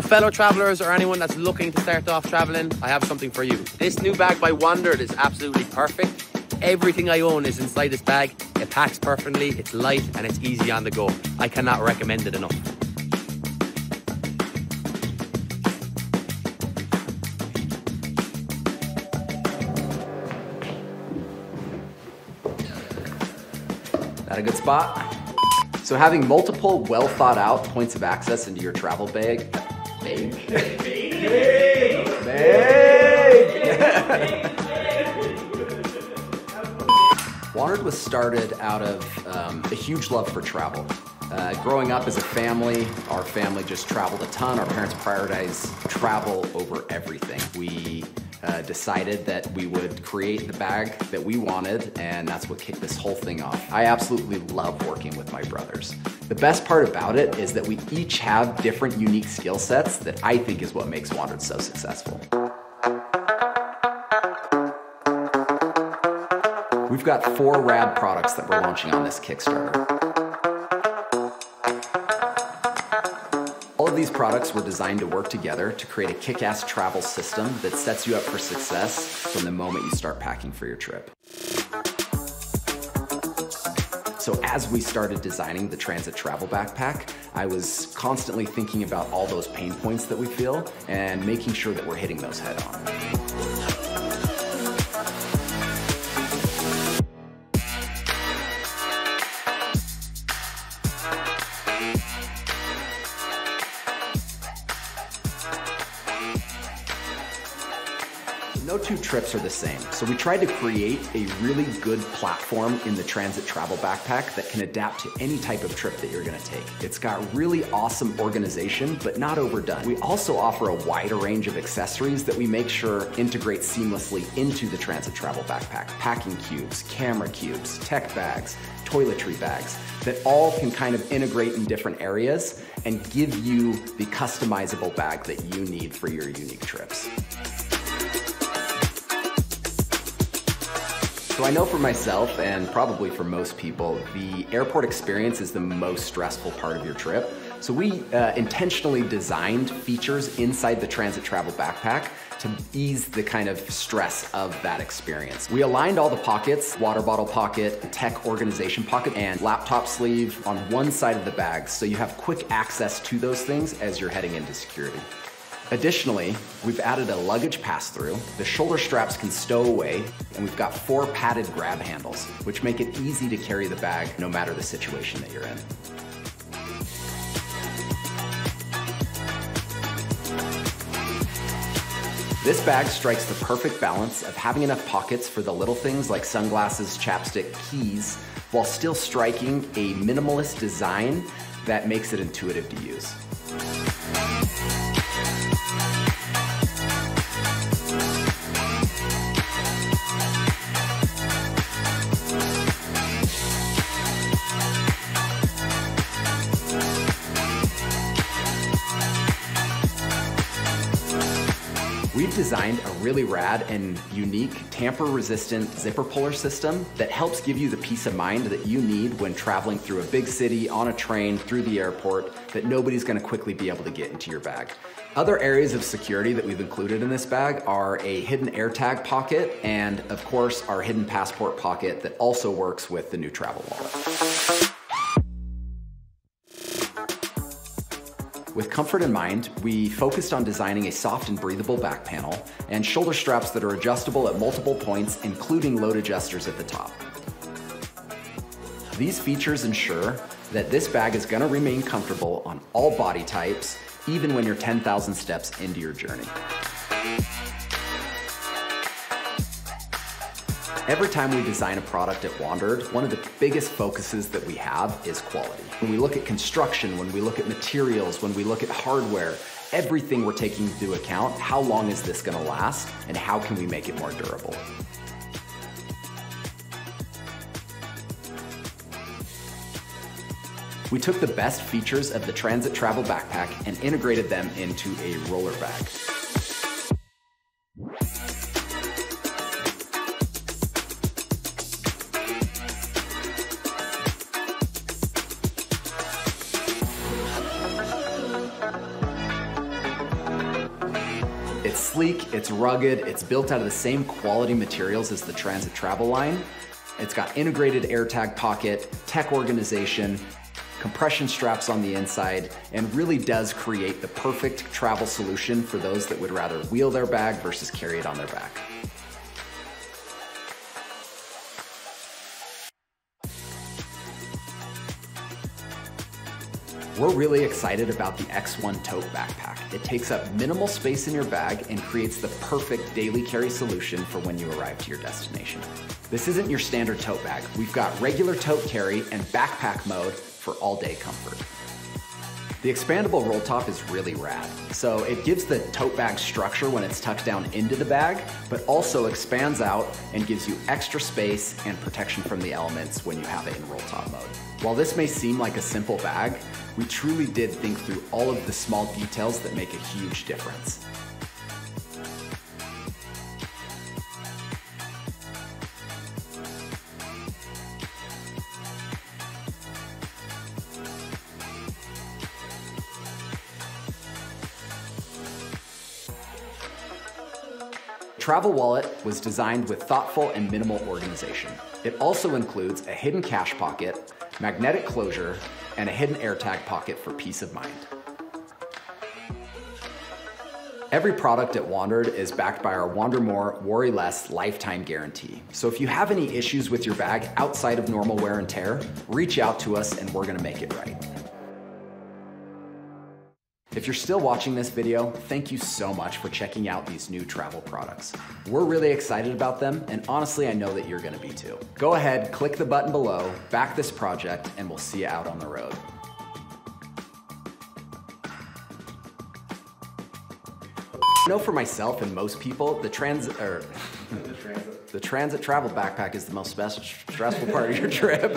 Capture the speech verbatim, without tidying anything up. For fellow travelers or anyone that's looking to start off traveling, I have something for you. This new bag by WANDRD is absolutely perfect. Everything I own is inside this bag. It packs perfectly, it's light, and it's easy on the go. I cannot recommend it enough. That a good spot? So having multiple, well thought out points of access into your travel bag. Bag. Bag. Bag. WANDRD was started out of um, a huge love for travel. Uh, growing up as a family, our family just traveled a ton. Our parents prioritized travel over everything. We uh, decided that we would create the bag that we wanted, and that's what kicked this whole thing off. I absolutely love working with my brothers. The best part about it is that we each have different unique skill sets that I think is what makes WANDRD so successful. We've got four rad products that we're launching on this Kickstarter. All of these products were designed to work together to create a kick-ass travel system that sets you up for success from the moment you start packing for your trip. So as we started designing the Transit Travel Backpack, I was constantly thinking about all those pain points that we feel and making sure that we're hitting those head on. No two trips are the same, so we tried to create a really good platform in the Transit Travel Backpack that can adapt to any type of trip that you're gonna take. It's got really awesome organization, but not overdone. We also offer a wider range of accessories that we make sure integrate seamlessly into the Transit Travel Backpack. Packing cubes, camera cubes, tech bags, toiletry bags, that all can kind of integrate in different areas and give you the customizable bag that you need for your unique trips. So I know for myself, and probably for most people, the airport experience is the most stressful part of your trip. So we uh, intentionally designed features inside the Transit Travel Backpack to ease the kind of stress of that experience. We aligned all the pockets, water bottle pocket, tech organization pocket, and laptop sleeve on one side of the bag, so you have quick access to those things as you're heading into security. Additionally, we've added a luggage pass-through, the shoulder straps can stow away, and we've got four padded grab handles, which make it easy to carry the bag no matter the situation that you're in. This bag strikes the perfect balance of having enough pockets for the little things like sunglasses, chapstick, keys, while still striking a minimalist design that makes it intuitive to use. We've designed a really rad and unique tamper-resistant zipper puller system that helps give you the peace of mind that you need when traveling through a big city, on a train, through the airport, that nobody's gonna quickly be able to get into your bag. Other areas of security that we've included in this bag are a hidden AirTag pocket and, of course, our hidden passport pocket that also works with the new travel wallet. With comfort in mind, we focused on designing a soft and breathable back panel and shoulder straps that are adjustable at multiple points, including load adjusters at the top. These features ensure that this bag is going to remain comfortable on all body types, even when you're ten thousand steps into your journey. Every time we design a product at WANDRD, one of the biggest focuses that we have is quality. When we look at construction, when we look at materials, when we look at hardware, everything we're taking into account, how long is this gonna last, and how can we make it more durable? We took the best features of the Transit Travel Backpack and integrated them into a roller bag. It's sleek, it's rugged, it's built out of the same quality materials as the Transit Travel line. It's got integrated AirTag pocket, tech organization, compression straps on the inside, and really does create the perfect travel solution for those that would rather wheel their bag versus carry it on their back. We're really excited about the X one Tote Backpack. It takes up minimal space in your bag and creates the perfect daily carry solution for when you arrive to your destination. This isn't your standard tote bag. We've got regular tote carry and backpack mode for all-day comfort. The expandable roll top is really rad. So it gives the tote bag structure when it's tucked down into the bag, but also expands out and gives you extra space and protection from the elements when you have it in roll top mode. While this may seem like a simple bag, we truly did think through all of the small details that make a huge difference. Travel Wallet was designed with thoughtful and minimal organization. It also includes a hidden cash pocket, magnetic closure, and a hidden AirTag pocket for peace of mind. Every product at WANDRD is backed by our Wander More, Worry Less lifetime guarantee. So if you have any issues with your bag outside of normal wear and tear, reach out to us and we're gonna make it right. If you're still watching this video, thank you so much for checking out these new travel products. We're really excited about them, and honestly, I know that you're gonna be too. Go ahead, click the button below, back this project, and we'll see you out on the road. I know for myself and most people, the transit, er, the, transit. the transit travel backpack is the most stressful part of your trip.